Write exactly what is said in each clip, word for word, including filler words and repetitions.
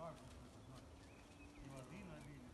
так же, что это воды налили.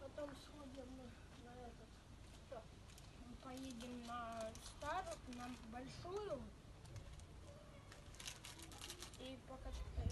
Потом сходим на этот, что? Мы поедем на старую, нам большую, и пока что